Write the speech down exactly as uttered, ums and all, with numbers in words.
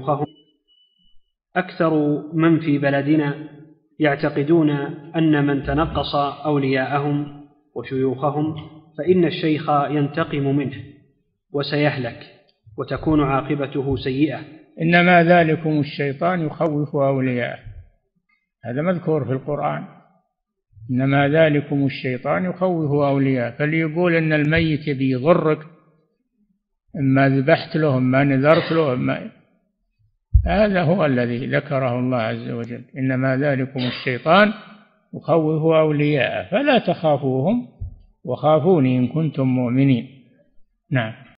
شيوخهم أكثر من في بلدنا يعتقدون أن من تنقص أولياءهم وشيوخهم فإن الشيخ ينتقم منه وسيهلك وتكون عاقبته سيئة. إنما ذلكم الشيطان يخوف أولياءه، هذا مذكور في القرآن، إنما ذلكم الشيطان يخوف أولياءه، فليقول إن الميت بيضرك، إما ذبحت له إما نذرت له إما، هذا هو الذي ذكره الله عز وجل، إنما ذلكم الشيطان يخوف أولياءه فلا تخافوهم وخافوني إن كنتم مؤمنين. نعم.